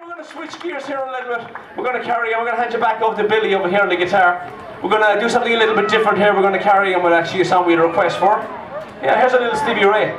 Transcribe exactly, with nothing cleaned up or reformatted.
We're going to switch gears here a little bit. We're going to carry on. We're going to hand you back over to Billy over here on the guitar. We're going to do something a little bit different here. We're going to carry on with actually a song we had a request for. Yeah, here's a little Stevie Ray.